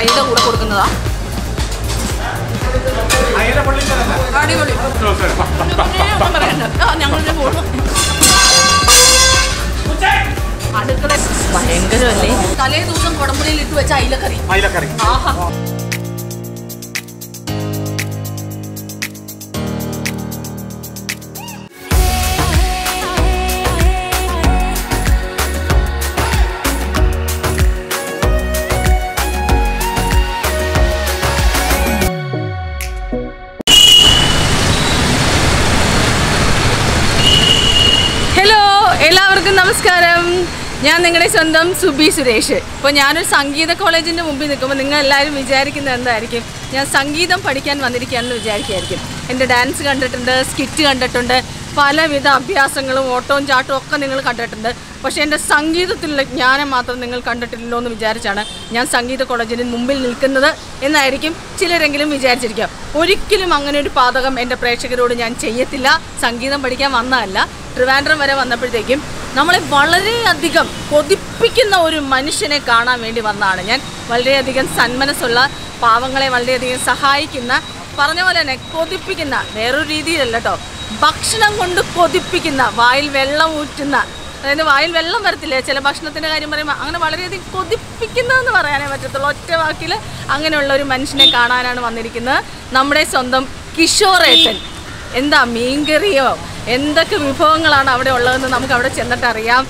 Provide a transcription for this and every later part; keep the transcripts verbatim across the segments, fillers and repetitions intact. കൈയുടെ കൂടെ കൊടുക്കുന്നതാ. അടിപൊളി. ഞങ്ങളുടെ പോലും അടുക്കള ഭയങ്കരമല്ലേ. തലേ ദിവസം കുടമ്പുളിയിൽ ഇട്ട് വെച്ച അയിലക്കറി. അയിലക്കറി ആഹാ. നമസ്കാരം, ഞാൻ നിങ്ങളുടെ സ്വന്തം സുബി സുരേഷ്. ഇപ്പോൾ ഞാനൊരു സംഗീത കോളേജിൻ്റെ മുമ്പിൽ നിൽക്കുമ്പോൾ നിങ്ങളെല്ലാവരും വിചാരിക്കുന്നത് എന്തായിരിക്കും? ഞാൻ സംഗീതം പഠിക്കാൻ വന്നിരിക്കുകയാണെന്ന് വിചാരിക്കുകയായിരിക്കും. എൻ്റെ ഡാൻസ് കണ്ടിട്ടുണ്ട്, സ്കിറ്റ് കണ്ടിട്ടുണ്ട്, പലവിധ അഭ്യാസങ്ങളും ഓട്ടവും ചാട്ടവും ഒക്കെ നിങ്ങൾ കണ്ടിട്ടുണ്ട്. പക്ഷേ എൻ്റെ സംഗീതത്തിലുള്ള ജ്ഞാനം മാത്രം നിങ്ങൾ കണ്ടിട്ടില്ലല്ലോ എന്ന് വിചാരിച്ചാണ് ഞാൻ സംഗീത കോളേജിന് മുമ്പിൽ നിൽക്കുന്നത് എന്നായിരിക്കും ചിലരെങ്കിലും വിചാരിച്ചിരിക്കുക. ഒരിക്കലും അങ്ങനെ ഒരു പാതകം എൻ്റെ പ്രേക്ഷകരോട് ഞാൻ ചെയ്യത്തില്ല. സംഗീതം പഠിക്കാൻ വന്നതല്ല. ട്രിവാൻഡ്രം വരെ വന്നപ്പോഴത്തേക്കും നമ്മളെ വളരെയധികം കൊതിപ്പിക്കുന്ന ഒരു മനുഷ്യനെ കാണാൻ വേണ്ടി വന്നതാണ് ഞാൻ. വളരെയധികം സന്മനസ്സുള്ള, പാവങ്ങളെ വളരെയധികം സഹായിക്കുന്ന, പറഞ്ഞ പോലെ തന്നെ കൊതിപ്പിക്കുന്ന, വേറൊരു രീതിയിലല്ല കേട്ടോ, ഭക്ഷണം കൊണ്ട് കൊതിപ്പിക്കുന്ന, വായിൽ വെള്ളം ഊറ്റുന്ന, അതായത് വായിൽ വെള്ളം വരത്തില്ലേ ചില ഭക്ഷണത്തിൻ്റെ കാര്യം പറയുമ്പോൾ, അങ്ങനെ വളരെയധികം കൊതിപ്പിക്കുന്നതെന്ന് പറയാനേ പറ്റത്തുള്ളൂ. ഒറ്റ വാക്കിൽ അങ്ങനെയുള്ള ഒരു മനുഷ്യനെ കാണാനാണ് വന്നിരിക്കുന്നത്. നമ്മുടെ സ്വന്തം കിഷോറേട്ടൻ. എന്താ മീൻകറിയോ, എന്തൊക്കെ വിഭവങ്ങളാണ് അവിടെ ഉള്ളതെന്ന് നമുക്ക് അവിടെ ചെന്നിട്ടറിയാം.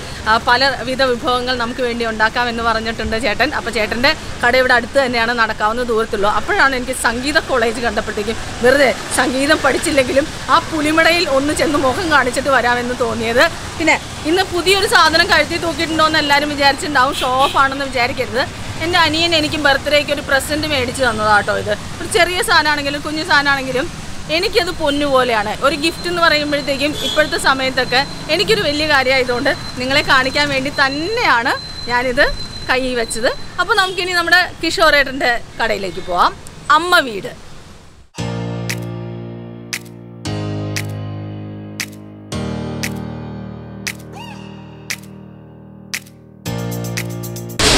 പലവിധ വിഭവങ്ങൾ നമുക്ക് വേണ്ടി ഉണ്ടാക്കാം എന്ന് പറഞ്ഞിട്ടുണ്ട് ചേട്ടൻ. അപ്പോൾ ചേട്ടൻ്റെ കട ഇവിടെ അടുത്ത് തന്നെയാണ്, നടക്കാവുന്ന ദൂരത്തുള്ളൂ. അപ്പോഴാണ് എനിക്ക് സംഗീത കോളേജ് കണ്ടപ്പോഴത്തേക്കും വെറുതെ സംഗീതം പഠിച്ചില്ലെങ്കിലും ആ പുലിമടയിൽ ഒന്ന് ചെന്ന് മുഖം കാണിച്ചിട്ട് വരാമെന്ന് തോന്നിയത്. പിന്നെ ഇന്ന് പുതിയൊരു സാധനം കഴുത്തി തൂക്കിയിട്ടുണ്ടോ എന്ന് എല്ലാവരും വിചാരിച്ചിട്ടുണ്ടാവും. ഷോ ഓഫ് ആണെന്ന് വിചാരിക്കരുത്. എൻ്റെ അനിയൻ എനിക്ക് ബർത്ത്ഡേക്ക് ഒരു പ്രസൻറ്റ് മേടിച്ച് തന്നതാട്ടോ. ഇത് ഒരു ചെറിയ സാധനമാണെങ്കിലും കുഞ്ഞു സാധനമാണെങ്കിലും എനിക്കത് പൊന്നു പോലെയാണ്. ഒരു ഗിഫ്റ്റ് എന്ന് പറയുമ്പോഴത്തേക്കും ഇപ്പോഴത്തെ സമയത്തൊക്കെ എനിക്കൊരു വലിയ കാര്യമായതുകൊണ്ട് നിങ്ങളെ കാണിക്കാൻ വേണ്ടി തന്നെയാണ് ഞാനിത് കൈ വെച്ചത്. അപ്പോൾ നമുക്കിനി നമ്മുടെ കിഷോറേട്ടൻ്റെ കടയിലേക്ക് പോവാം. അമ്മ വീട്.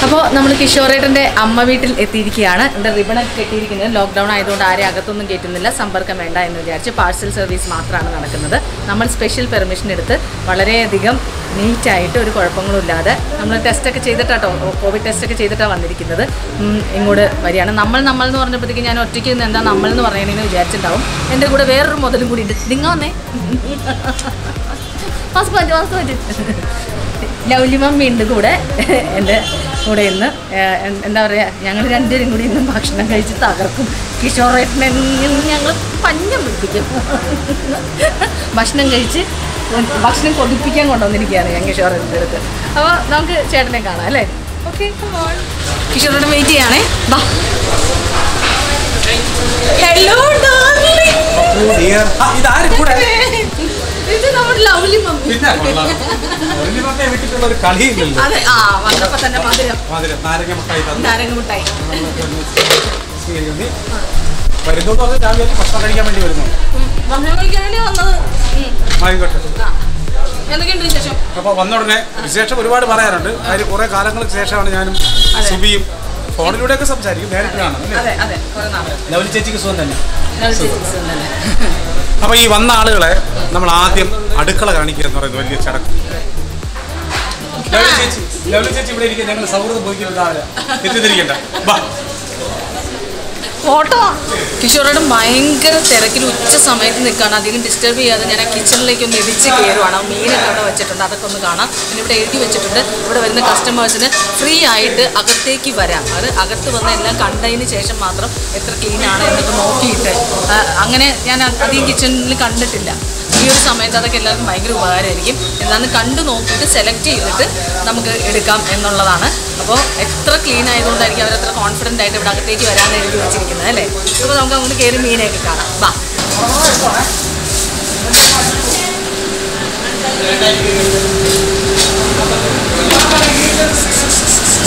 അപ്പോൾ നമ്മൾ കിഷോറേട്ടൻ്റെ അമ്മ വീട്ടിൽ എത്തിയിരിക്കുകയാണ്. ഇവിടെ റിബണൊക്കെ കെട്ടിയിരിക്കുന്നത്. ലോക്ക്ഡൗൺ ആയതുകൊണ്ട് ആരെയും അകത്തൊന്നും കയറ്റുന്നില്ല, സമ്പർക്കം വേണ്ട എന്ന് വിചാരിച്ച് പാഴ്സൽ സർവീസ് മാത്രമാണ് നടക്കുന്നത്. നമ്മൾ സ്പെഷ്യൽ പെർമിഷൻ എടുത്ത് വളരെയധികം നീറ്റായിട്ട് ഒരു കുഴപ്പങ്ങളും ഇല്ലാതെ നമ്മൾ ടെസ്റ്റൊക്കെ ചെയ്തിട്ടാട്ടോ, കോവിഡ് ടെസ്റ്റൊക്കെ ചെയ്തിട്ടാണ് വന്നിരിക്കുന്നത്. ഇങ്ങോട്ട് വരികയാണ്. നമ്മൾ നമ്മൾ എന്ന് പറഞ്ഞപ്പോഴത്തേക്ക് ഞാൻ ഒറ്റയ്ക്ക് നിന്ന് എന്താ നമ്മൾ എന്ന് പറയണമെന്ന് വിചാരിച്ചിട്ടുണ്ടാവും. എൻ്റെ കൂടെ വേറൊരു മുതലും കൂടി ഉണ്ട്. നിങ്ങൾ വന്നേ, ഹസ്ബൻഡ് ഹസ്ബൻഡ് ലൗലി മമ്മി ഉണ്ട് കൂടെ. എൻ്റെ കൂടെ ഇന്ന് എന്താ പറയുക, ഞങ്ങൾ രണ്ടുപേരും കൂടി ഇന്നും ഭക്ഷണം കഴിച്ച് തകർക്കും. കിഷോറേട്ടനെ ഞങ്ങൾ പഞ്ഞം പിടിപ്പിക്കും. ഭക്ഷണം കഴിച്ച് ഭക്ഷണം കൊതിപ്പിക്കാൻ കൊണ്ടുവന്നിരിക്കുകയാണ് ഞാൻ കിഷോറേട്ടൻ്റെ അടുത്ത്. അപ്പോൾ നമുക്ക് ചേട്ടനെ കാണാം അല്ലേ? ഓക്കെ, കിഷോറേട്ടൻ വെയിറ്റ് ചെയ്യാണേ. ബാ. ഹലോ വിശേഷം ഒരുപാട് പറയാറുണ്ട്. അതിന് കുറെ കാലങ്ങൾക്ക് ശേഷമാണ് ഞാനും സുബിയും ഫോണിലൂടെ ഒക്കെ സംസാരിക്കും. ലവ്ലി ചേച്ചിക്ക് സുഖം തന്നെ. അപ്പോൾ ഈ വന്ന ആളുകളെ നമ്മൾ ആദ്യം അടുക്കള കാണിക്കുക എന്ന് പറയുന്നത് വലിയ ചടങ്ങ്. ലവ്ലി ചേച്ചി ലവ്ലി ചേച്ചി ഇവിടെ ഇരിക്കുക. ഞങ്ങൾ സൗഹൃദം പോയിക്കൊണ്ടാവില്ല, തെറ്റിദ്ധരിക്കണ്ട. ഫോട്ടോ കിഷോറോട് ഭയങ്കര തിരക്കിൽ ഉച്ച സമയത്ത് നിൽക്കുകയാണ്. അധികം ഡിസ്റ്റർബ് ചെയ്യാതെ ഞാൻ ആ കിച്ചണിലേക്ക് ഒന്ന് ഇടിച്ച് കയറുവാണ്. മീനൊക്കെ അവിടെ വെച്ചിട്ടുണ്ട്, അതൊക്കെ ഒന്ന് കാണാം. പിന്നെ ഇവിടെ എഴുതി വെച്ചിട്ടുണ്ട്, ഇവിടെ വരുന്ന കസ്റ്റമേഴ്സിന് ഫ്രീ ആയിട്ട് അകത്തേക്ക് വരാം. അത് അകത്ത് വന്ന എല്ലാം കണ്ടതിന് ശേഷം മാത്രം എത്ര ക്ലീനാണ് എന്നൊക്കെ നോക്കിയിട്ട്. അങ്ങനെ ഞാൻ അധികം കിച്ചണിൽ കണ്ടിട്ടില്ല. ഈ ഒരു സമയത്ത് അതൊക്കെ എല്ലാവർക്കും ഭയങ്കര ഉപകാരമായിരിക്കും. എന്താണെന്ന് കണ്ടു നോക്കിയിട്ട് സെലക്ട് ചെയ്തിട്ട് നമുക്ക് എടുക്കാം എന്നുള്ളതാണ്. അപ്പോൾ എത്ര ക്ലീൻ ആയതുകൊണ്ടായിരിക്കും അവരത്ര കോൺഫിഡൻ്റ് ആയിട്ട് ഇവിടെ അകത്തേക്ക് വരാമെന്ന് എഴുതി വെച്ചിരിക്കുന്നത് അല്ലേ? അപ്പോൾ നമുക്ക് അങ്ങോട്ട് കയറി മീനൊക്കെ കാണാം. വാ.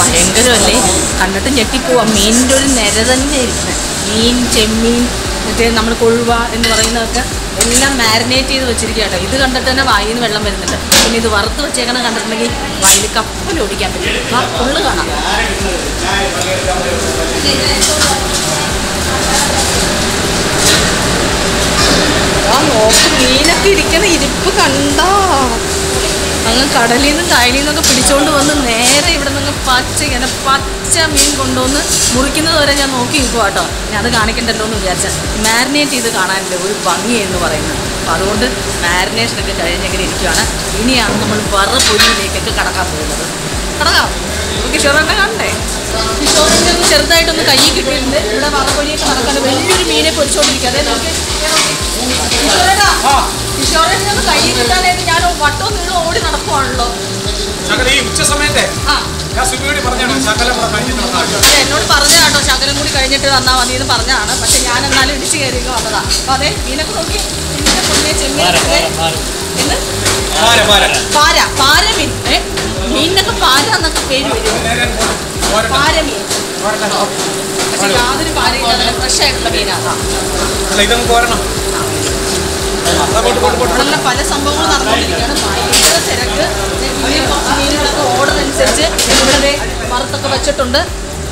ഭയങ്കരമല്ലേ, കണ്ടിട്ട് ഞെട്ടിപ്പോവാ. മീനിൻ്റെ ഒരു നിര തന്നെ ഇരിക്കുന്നത്. മീൻ, ചെമ്മീൻ, മറ്റേ നമ്മൾ കൊഴുവ എന്ന് പറയുന്നതൊക്കെ എല്ലാം മാരിനേറ്റ് ചെയ്ത് വെച്ചിരിക്കുകയാണ്. ഇത് കണ്ടിട്ട് തന്നെ വായിൽ നിന്ന് വെള്ളം വരുന്നുണ്ട്. പിന്നെ ഇത് വറുത്ത് വെച്ചേക്കണം. കണ്ടിട്ടുണ്ടെങ്കിൽ വായിൽ കപ്പൽ ഓടിക്കാൻ പറ്റും. ആ പുള്ളു കാണാം. മീനൊക്കെ ഇരിപ്പ് കണ്ടോ? അങ്ങ് കടലിൽ നിന്നും കായലിൽ നിന്നൊക്കെ പിടിച്ചോണ്ട് വന്ന് നേരെ ഇവിടെ നിന്ന് പച്ച ഇങ്ങനെ പച്ച മീൻ കൊണ്ടുവന്ന് മുറിക്കുന്നത് വരെ ഞാൻ നോക്കി നിൽക്കുക കേട്ടോ. ഞാൻ അത് കാണിക്കണ്ടല്ലോ എന്ന് വിചാരിച്ചാൽ മാരിനേറ്റ് ചെയ്ത് കാണാനില്ല ഒരു ഭംഗി എന്ന് പറയുന്നത്. അപ്പം അതുകൊണ്ട് മാരിനേഷനൊക്കെ കഴിഞ്ഞെങ്കിലും ഇരിക്കുകയാണ്. ഇനിയാണ് നമ്മൾ വറ പൊരിയിലേക്കൊക്കെ കടക്കാൻ പോകുന്നത്. കടക്കാം കിഷോറിനെ കാണണ്ടേ? കിഷോറിൻ്റെ ഒന്ന് ചെറുതായിട്ടൊന്ന് കൈ കിട്ടിയിട്ടുണ്ട്. ഇവിടെ വറ പൊരിയൊക്കെ നടക്കാണ്ട് വലിയൊരു മീനെ പൊരിച്ചുകൊണ്ടിരിക്കുക. അതെ നോക്കി കിഷോറേടാ, കിഷോറിൻ്റെ ഒന്ന് കൈ കിട്ടാനായിട്ട് ഞാൻ വട്ടവും നീളും ഓടി നടക്കുവാണല്ലോ. ഈ ഉച്ച സമയത്തെ ആ എന്നോട് പറഞ്ഞ കേട്ടോ, ശകലം കൂടി കഴിഞ്ഞിട്ട് തന്നാ മതി എന്ന് പറഞ്ഞതാണ്. പക്ഷെ ഞാൻ എന്നാലും ഇടിച്ചു കയറിയൊക്കെ വന്നതാ. അപ്പൊ അതെ മീനൊക്കെ നോക്കി പാര പാര മീൻ ഏ മീനിനൊക്കെ പാര എന്നൊക്കെ പേര് വരും. പാരമീൻ പക്ഷെ യാതൊരു പാരയില്ല, നല്ല ഫ്രഷ് ആയിട്ടുള്ള മീനാണ്. അങ്ങനെ പല സംഭവങ്ങൾ നടന്നുകൊണ്ടിരിക്കുകയാണ്. ഭയങ്കര തിരക്ക്. കുറച്ച് മീനുകളൊക്കെ ഓർഡർ അനുസരിച്ച് ഇവിടെ വറുത്തൊക്കെ വെച്ചിട്ടുണ്ട്.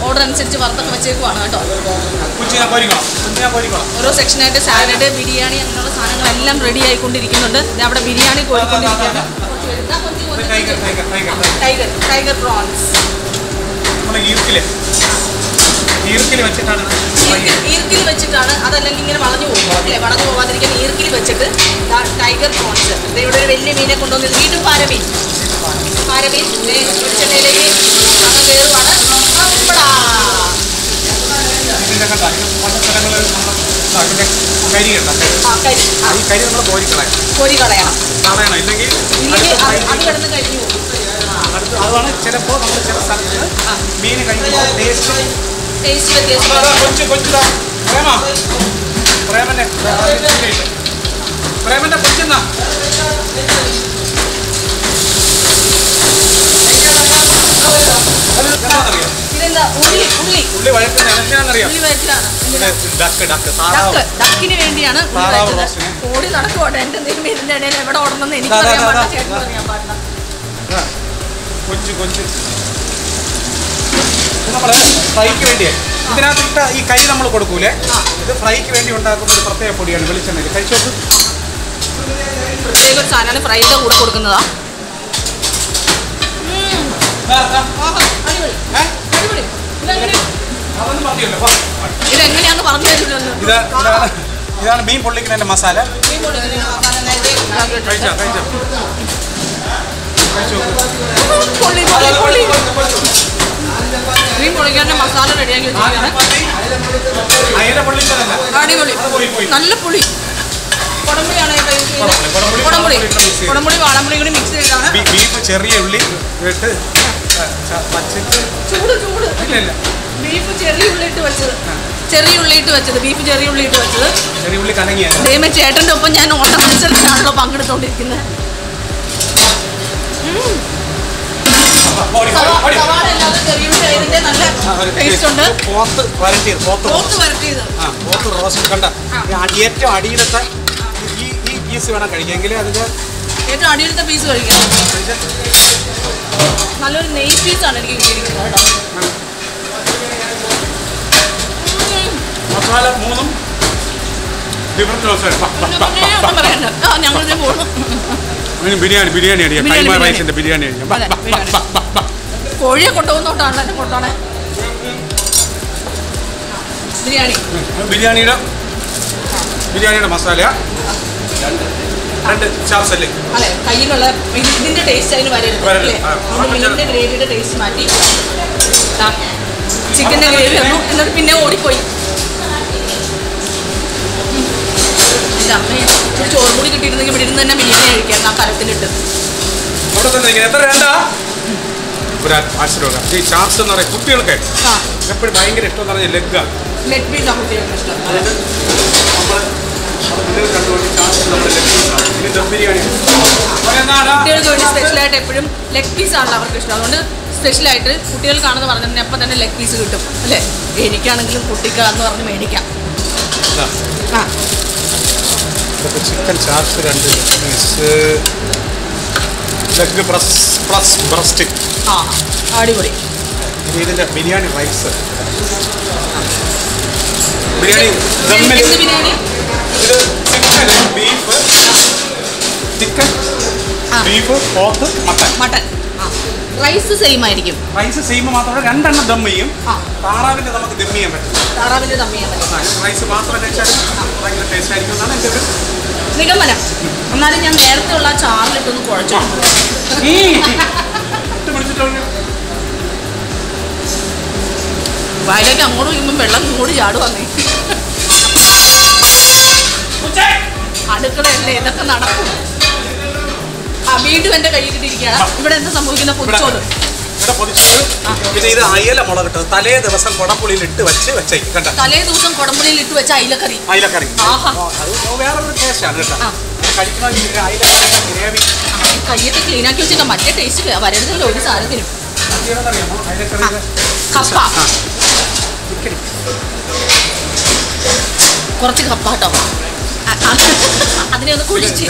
ഓർഡർ അനുസരിച്ച് വറുത്തൊക്കെ വെച്ചേക്കുവാണ് കേട്ടോ. ഓരോ സെക്ഷനായിട്ട് സാലഡ്, ബിരിയാണി അങ്ങനെയുള്ള സാധനങ്ങളെല്ലാം റെഡി ആയിക്കൊണ്ടിരിക്കുന്നുണ്ട്. ഇത് അവിടെ ബിരിയാണി കോരിക്കൊണ്ടിരിക്കുകയാണ്. ടൈഗർ ടൈഗർ പ്രോൺസ് ഈർക്കിൽ വെച്ചിട്ടാണ് ഈർക്കിൽ വെച്ചിട്ടാണ് അതല്ലെങ്കിൽ ഇങ്ങനെ വളഞ്ഞു പോകും അല്ലേ? വളഞ്ഞു പോകാതിരിക്കാൻ ഈർക്കിൽ വെച്ചിട്ട് ടൈഗർ പ്രോൺസ്. ഇവിടെ ഒരു വലിയ മീനെ കൊണ്ടുവന്ന് വീണ്ടും പാരമീൻ പാരമീൻ ചെന്നൈയിലേക്ക് അങ്ങ് കയറുവാണ്. കോരി കളയണം, അത് കിടന്ന് കഴിഞ്ഞു പോകും. അതാണ് ചിലപ്പോൾ നമ്മൾ ചില സ്ഥലത്ത് മീൻ കഴിക്കുമ്പോൾ ടേസ്റ്റ് വേണ്ടിയാണ്. ഓടി നടക്കുവാട്ടെ എന്റെ എന്തെങ്കിലും ഇതിന്റെ ഇടയിൽ എവിടെ ഓടണമെന്ന് എനിക്ക് അറിയാൻ പാടില്ല. നമ്മൾ ഫ്രൈക്ക് വേണ്ടിയാണ് ഇതിനകത്തിട്ട ഈ കരി നമ്മൾ കൊടുക്കൂലേ? ഇത് ഫ്രൈക്ക് വേണ്ടി ഉണ്ടാക്കുന്ന ഒരു പ്രത്യേക പൊടിയാണ് വെളിച്ചെണ്ണയിൽ. കഴിച്ചോക്ക് പ്രത്യേക സാധനമാണ് ഫ്രൈയുടെ കൂടെ കൊടുക്കുന്നതാ. ഇതെങ്ങനെയാണെന്ന് പറഞ്ഞു തരുമല്ലോ. ഇതാണ് മീൻ പൊള്ളിക്കുന്നതിൻ്റെ മസാല. മീൻ പൊളിക്കാൻ്റെ മസാല റെഡിയാക്കി വെച്ചിരിക്കുകയാണ്. അടിപൊളി, നല്ല പുളി കുടംപുളിയാണ്. കുടംപുളി കുടംപുളി വാളംപുളി കൂടി മിക്സ് ചെയ്താണ്. ബീഫ് ചെറിയ ഉള്ളി ഇട്ട് ചൂട് ചൂട് ബീഫ് ചെറിയ ഉള്ളി ഇട്ട് വെച്ചത് ചെറിയ ഉള്ളി ഇട്ട് വെച്ചത് ബീഫ് ചെറിയ ഉള്ളി ഇട്ട് വെച്ചത് ചെറിയ ഉള്ളി കലങ്ങിയ ദൈവമേ. ചേട്ടൻ്റെ ഒപ്പം ഞാൻ ഓട്ടം മത്സരത്തിലാണല്ലോ പങ്കെടുത്തോണ്ടിരിക്കുന്നത്. ഏറ്റവും അടിയിലത്തെ ഈ പീസ് വേണം കഴിക്കാമെങ്കിൽ അതിന്റെ ഏറ്റവും അടിയിലത്തെ പീസ് കഴിക്കാം. നല്ലൊരു നെയ് പീസാണ് എനിക്ക് കിട്ടിയിരിക്കുന്നത്. മസാല മൂന്നും ഞങ്ങളിതിന് പോകുന്നു. ബിരിയാണി ബിരിയാണി അടിക്കാം. കൈമാ റൈസിന്റെ ബിരിയാണി അടിക്കാം. കോഴിയെ കൊണ്ടുപോകുന്നോട്ടാണ് എന്നെ കൊണ്ടാണ് ബിരിയാണി. ബിരിയാണിയുടെ ബിരിയാണിയുടെ മസാല രണ്ട് ചാർസല്ലേ അല്ലേ? കയ്യിലുള്ള ഇതിന്റെ ടേസ്റ്റ് അതിന് വരരുത് അല്ലേ? മീനിന്റെ ഗ്രേവിയുടെ ടേസ്റ്റ് മാറ്റി ചിക്കൻ്റെ ഗ്രേവി വന്നു. എന്നിട്ട് പിന്നെ ഓടിപ്പോയി. എൻ്റെ അമ്മ ഒരു ചോറ് കൂടി കിട്ടിയിരുന്നെങ്കിൽ ഇവിടെ ഇരുന്ന് തന്നെ മീനിനെ കഴിക്കാം. ആ കലത്തിലിട്ട് എത്ര വേണ്ട ആശ്രമമാണ് ഈ ചാർസ് എന്ന് പറയുന്നത്. കുട്ടികൾക്ക് എപ്പോഴും ഭയങ്കര ഇഷ്ടം എന്ന് പറഞ്ഞാൽ ലെഗ്ഗാണ്. ലെഗ് പീസ് ആണ് കുട്ടികൾക്ക് ഇഷ്ടം. അതായത് നമ്മൾ കുട്ടികൾ കണ്ടുകൊണ്ട് ചാർസ് നമ്മുടെ ലെഗ് പീസാണ്. പിന്നെ ദം ബിരിയാണി കുട്ടികൾക്ക് വേണ്ടി സ്പെഷ്യലായിട്ട് എപ്പോഴും ലെഗ് പീസാണല്ലോ അവർക്ക് ഇഷ്ടം. അതുകൊണ്ട് സ്പെഷ്യലായിട്ട് കുട്ടികൾക്കാണെന്ന് പറഞ്ഞാൽ അപ്പം തന്നെ ലെഗ് പീസ് കിട്ടും അല്ലേ? എനിക്കാണെങ്കിലും കുട്ടിക്കാണെന്ന് പറഞ്ഞ് മേടിക്കാം. ആ ചിക്കൻ ചാർസ് രണ്ട് leg piece leg plus plus breast. ആ അടിപൊളി. ഇതിന്റെ ബിരിയാണി റൈസ് ബിരിയാണി ഇത് ചിക്കൻ ബീഫ് ചിക്കൻ ബീഫ് പോത്ത് മട്ടൻ മട്ടൻ റൈസ് സെയിം ആയിരിക്കും റൈസ് സെയിം മാത്രമല്ല രണ്ടെണ്ണം ദം ചെയ്യും താറാവിന്റെ നമുക്ക് ദം ചെയ്യാൻ പറ്റും താറാവിന്റെ ദം ചെയ്യാൻ പറ്റും റൈസ് മാത്രം വെച്ചാൽ ഭയങ്കര ടേസ്റ്റ് ആയിരിക്കും എന്നാണ് എൻ്റെ ഒരു നിഗമനം എന്നാലും ഞാൻ നേരത്തെ ഉള്ള ചാറിലിട്ടൊന്ന് കുഴച്ചു വായിലേക്ക് അങ്ങോട്ട് വരുമ്പം വെള്ളം കൂടി ചാട് വന്നേ അടുക്കളയല്ലേ ഇതൊക്കെ നടക്കും വീണ്ടും എന്റെ കയ്യിലിട്ടിരിക്കുകയാണ് ഇവിടെ എന്താ സംഭവിക്കുന്ന പൊതിച്ചോറ് ഇവിടെ പൊതിച്ചോറ് പിന്നെ ഇത് അയല മുളക് ഇട്ടത് തലേ ദിവസം കുടംപുളിയിൽ ഇട്ട് വെച്ച് വെച്ചേക്കും കേട്ടോ തലേ ദിവസം കുടംപുളിയിൽ ഇട്ട് വെച്ച അയിലക്കറി അയിലക്കറി അത് വേറൊരു ടേസ്റ്റാണ് കേട്ടോ കഴിക്കണമെങ്കിൽ അയിലക്കറി ഗ്രേവി കയ്യൊക്കെ ക്ലീൻ ആക്കി വെച്ചിട്ട് മറ്റേ ടേസ്റ്റ് വരരുതല്ലോ ഒരു സാധനത്തിനും കപ്പ കുറച്ച് കപ്പ കേട്ടോ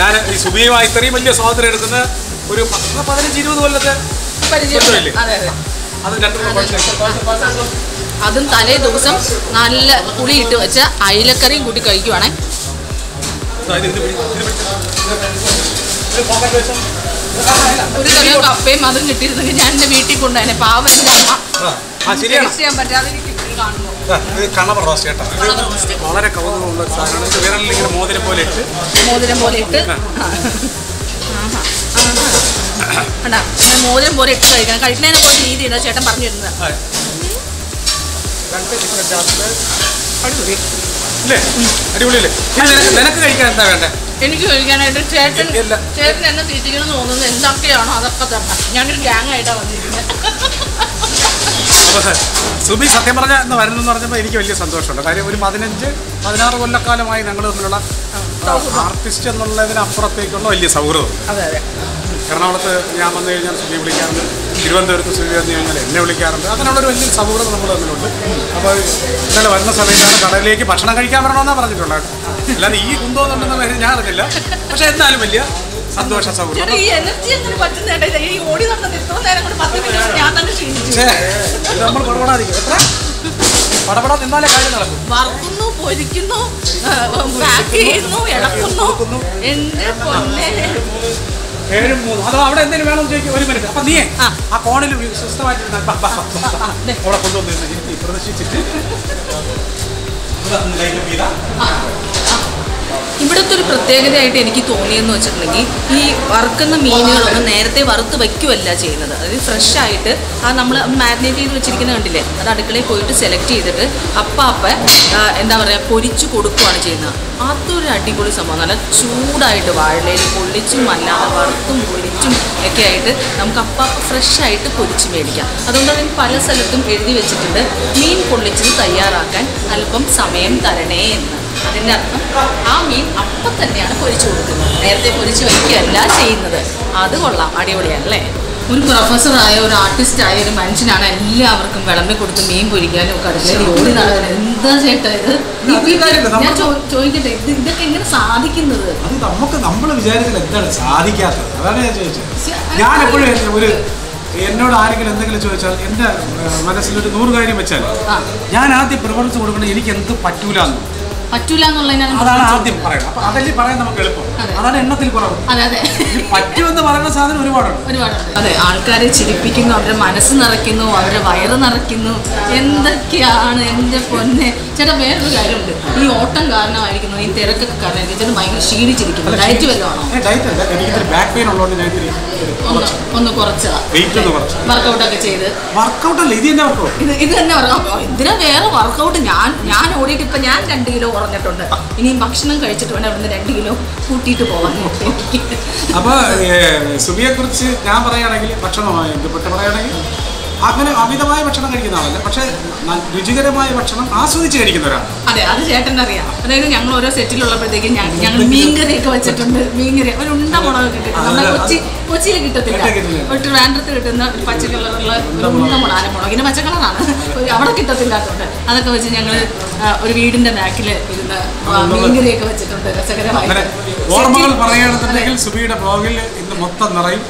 ഞാൻ ഈ സുബിയുമായി ഇത്രയും വലിയ സ്വാതന്ത്ര്യം എടുക്കുന്ന ഒരു പതിനഞ്ച് ഇരുപത് കൊല്ലത്തെ അതും തലേ ദിവസം നല്ല പുളി ഇട്ട് വെച്ച അയിലക്കറിയും കൂട്ടി കഴിക്കുവാണേ ഒരു കലോ കപ്പയും അതും കിട്ടിയിരുന്നെങ്കിൽ ഞാൻ എന്റെ വീട്ടിൽ കൊണ്ടുപോയനെ പാവം എന്റെ അമ്മ ചെയ്യാൻ പറ്റാതിരിക്കും കാണുന്നു ഇത് കണവ റോസ്റ്റ് കേട്ടോ വളരെ കൗതുകമുള്ള ഒരു സാധനമാണ് വിരലിൽ ഇങ്ങനെ മോതിരം പോലെ ഇട്ട് മോതിരം പോലെ ഇട്ട് കണ്ടാ മോതിരം പോലെ ഇട്ട് കഴിക്കണം കഴിക്കുന്നതിനെ പോലെ രീതിയാണ് ചേട്ടൻ പറഞ്ഞു തരുന്നത് അടിപൊളിയല്ലേ നിനക്ക് കഴിക്കാൻ എന്താ വേണ്ടേ എനിക്ക് കഴിക്കാനായിട്ട് ചേട്ടൻ ചേട്ടൻ എന്നെ തീറ്റിക്കണം എന്ന് തോന്നുന്നത് എന്തൊക്കെയാണോ അതൊക്കെ തന്നെ ഞാനൊരു ഗ്യാങ് ആയിട്ടാണ് വന്നിരിക്കുന്നത് സുബി സത്യം പറഞ്ഞ എന്ന് വരുന്നെന്ന് പറഞ്ഞപ്പോൾ എനിക്ക് വലിയ സന്തോഷമുണ്ട് കാര്യം ഒരു പതിനഞ്ച് പതിനാറ് കൊല്ലക്കാലമായി ഞങ്ങൾ തമ്മിലുള്ള ആർട്ടിസ്റ്റ് എന്നുള്ളതിനപ്പുറത്തേക്കുള്ള വലിയ സൗഹൃദം എറണാകുളത്ത് ഞാൻ വന്നു കഴിഞ്ഞാൽ സുബി വിളിക്കാറുണ്ട് തിരുവനന്തപുരത്ത് സുബി വന്നു കഴിഞ്ഞാൽ എന്നെ വിളിക്കാറുണ്ട് അങ്ങനെയുള്ളൊരു വലിയ സൗഹൃദം നമ്മൾ തമ്മിലുണ്ട് അപ്പോൾ ഇന്നലെ വരുന്ന സമയത്താണ് കടയിലേക്ക് ഭക്ഷണം കഴിക്കാൻ വരണമെന്നാണ് പറഞ്ഞിട്ടുള്ളത് അല്ലാതെ ഈ കുന്തോന്നുണ്ടെന്ന കാര്യം ഞാൻ അറിഞ്ഞില്ല പക്ഷേ എന്നാലും വലിയ സന്തോഷ സൗഹൃദം നമ്മൾ പടപടാതിരിക്കും എത്ര പടപടാ നിന്നാലേ കാര്യം നടക്കും വറുക്കുന്നു പൊരിക്കുന്നു ഏഴും മൂന്ന് അതോ അവിടെ എന്തെങ്കിലും വേണമെന്ന് ചോദിക്കും ഒരു മിനിറ്റ് അപ്പൊ നീ ആ കോണിൽ സ്വസ്ഥമായിട്ട് അവിടെ കൊണ്ടുവന്നിരുന്നു പ്രദർശിച്ചിട്ട് ഇവിടുത്തെ ഒരു പ്രത്യേകതയായിട്ട് എനിക്ക് തോന്നിയെന്ന് വെച്ചിട്ടുണ്ടെങ്കിൽ ഈ വറുക്കുന്ന മീനുകളൊന്നും നേരത്തെ വറുത്ത് വയ്ക്കുമല്ല ചെയ്യുന്നത് അതായത് ഫ്രഷ് ആയിട്ട് ആ നമ്മൾ മാരിനേറ്റ് ചെയ്ത് വെച്ചിരിക്കുന്നത് കണ്ടില്ലേ അത് അടുക്കളയിൽ പോയിട്ട് സെലക്ട് ചെയ്തിട്ട് അപ്പാപ്പ എന്താ പറയുക പൊരിച്ച് കൊടുക്കുകയാണ് ചെയ്യുന്നത് അതൊരു അടിപൊളി സംഭവം നല്ല ചൂടായിട്ട് വാഴയിൽ പൊള്ളിച്ചും അല്ലാതെ വറുത്തും പൊരിച്ചും ഒക്കെ ആയിട്ട് നമുക്ക് അപ്പാപ്പ ഫ്രഷായിട്ട് പൊരിച്ച് മേടിക്കാം അതുകൊണ്ടാണ് പല സ്ഥലത്തും എഴുതി വെച്ചിട്ടുണ്ട് മീൻ പൊള്ളിച്ചത് തയ്യാറാക്കാൻ അല്പം സമയം തരണേ എന്ന് അതിൻ്റെ അർത്ഥം ആ മീൻ അപ്പം തന്നെയാണ് പൊരിച്ചു കൊടുക്കുന്നത് നേരത്തെ പൊരിച്ച് വയ്ക്കുകയല്ല ചെയ്യുന്നത് അത് കൊള്ളാം അടിപൊളിയാണല്ലേ ഒരു പ്രൊഫസറായ ഒരു ആർട്ടിസ്റ്റായ ഒരു മനുഷ്യനാണ് എല്ലാവർക്കും വിളമ്പി കൊടുത്ത് മീൻ പൊരിക്കാനും ഒക്കെ അടുത്ത് ഓടി നടക്കുന്നത് എന്താ ചേട്ടാ ഇത് ഞാൻ ചോദിക്കട്ടെ ഇത് ഇതൊക്കെ എങ്ങനെ സാധിക്കുന്നത് അത് നമുക്ക് നമ്മൾ വിചാരിച്ചാൽ എന്താണ് സാധിക്കാത്തത് അതാണ് ഞാൻ ചോദിച്ചത് ഞാൻ എപ്പോഴും ഒരു എന്നോട് ആരെങ്കിലും എന്തെങ്കിലും ചോദിച്ചാൽ എൻ്റെ മനസ്സിലൊരു നൂറ് കാര്യം വെച്ചാൽ ഞാൻ ആദ്യം പ്രവർത്തിച്ച് കൊടുക്കണം എനിക്ക് എന്ത് പറ്റൂലെന്ന് പറ്റൂല എന്നുള്ളതിനാണ് അതാണ് ആദ്യം പറയുന്നത് അപ്പൊ അതല്ലേ പറയാൻ നമുക്ക് എളുപ്പം അതാണ് എണ്ണത്തിൽ കുറവ് പറ്റുമെന്ന് പറയുന്ന സാധനം ഒരുപാടുണ്ട് ഒരുപാടുണ്ട് അതെ ആൾക്കാരെ ചിരിപ്പിക്കുന്നു അവരുടെ മനസ്സ് നിറയ്ക്കുന്നു അവരുടെ വയറ് നിറയ്ക്കുന്നു എന്തൊക്കെയാണ് എൻ്റെ പൊന്നെ ചേട്ടാ വേറൊരു കാര്യമുണ്ട് ഈ ഓട്ടം കാരണമായിരിക്കുന്നു ഈ തിരക്കൊക്കെ കാരണമായിരിക്കും ചേട്ടൻ ഭയങ്കര ക്ഷീണിച്ചിരിക്കുന്നു ഡയറ്റ് വല്ലതാണോ ഒന്ന് കുറച്ചതാ വർക്കൗട്ടൊക്കെ ചെയ്ത് വർക്കൗട്ടല്ല ഇത് തന്നെ വർക്കൗട്ട് ഇത് ഇത് തന്നെ വർക്കൗട്ട് ഇതിനാ വേറെ വർക്കൗട്ട് ഞാൻ ഞാൻ ഓടിയിട്ട് ഇപ്പൊ ഞാൻ രണ്ട് കിലോ കുറഞ്ഞിട്ടുണ്ട് ഇനിയും ഭക്ഷണം കഴിച്ചിട്ട് വേണം അവിടുന്ന് രണ്ട് കിലോ കൂട്ടിയിട്ട് പോകാൻ അപ്പൊ സുബിയെ കുറിച്ച് ഞാൻ പറയുകയാണെങ്കിൽ ഭക്ഷണമായി ബന്ധപ്പെട്ട് പറയുകയാണെങ്കിൽ അങ്ങനെ അമിതമായ ഭക്ഷണം കഴിക്കുന്ന ആളല്ല പക്ഷെ രുചികരമായ ഭക്ഷണം ആസ്വദിച്ച് കഴിക്കുന്നവരാണ് അതെ അത് ചേട്ടൻ അറിയാം അതായത് ഞങ്ങൾ ഓരോ സെറ്റിലുള്ളപ്പോഴത്തേക്കും ഞങ്ങൾ മീൻകറിയൊക്കെ വെച്ചിട്ടുണ്ട് മീൻകറി ഒരു ഉണ്ട മുളകൊക്കെ കിട്ടും നമ്മുടെ കൊച്ചി കൊച്ചിയിൽ കിട്ടത്തില്ല ഒരു ട്രിവാൻഡ്രത്ത് കിട്ടുന്ന ഒരു പച്ചക്കളറുള്ള ഒരു ഉണ്ട മുള അല്ല മുളകിന് പച്ചക്കളറാണ് അവിടെ കിട്ടത്തില്ലാത്തതുകൊണ്ട് അതൊക്കെ വെച്ച് ഞങ്ങൾ ഒരു വീടിന്റെ ബാക്കിൽ ഇരുന്ന് മീൻകറിയൊക്കെ വെച്ചിട്ടുണ്ട് രസകരമായി ഓർമ്മകൾ പറയുകയാണെന്നുണ്ടെങ്കിൽ സുബിയുടെ ബ്ലോഗിൽ ഇന്ന് മൊത്തം നിറയും